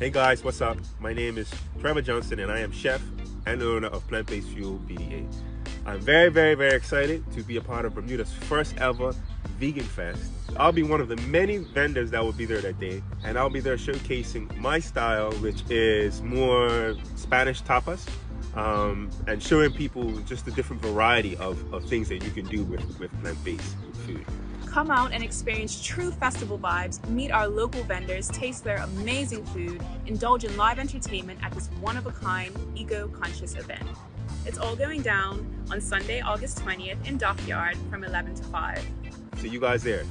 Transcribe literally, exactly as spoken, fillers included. Hey guys, what's up? My name is Trevor Johnson and I am chef and owner of Plant-Based Fuel B D A. I'm very, very, very excited to be a part of Bermuda's first ever Vegan Fest. I'll be one of the many vendors that will be there that day, and I'll be there showcasing my style, which is more Spanish tapas, um, and showing people just the different variety of, of things that you can do with, with plant-based food. Come out and experience true festival vibes, meet our local vendors, taste their amazing food, indulge in live entertainment at this one-of-a-kind, eco-conscious event. It's all going down on Sunday, August twentieth in Dockyard from eleven to five. See you guys there.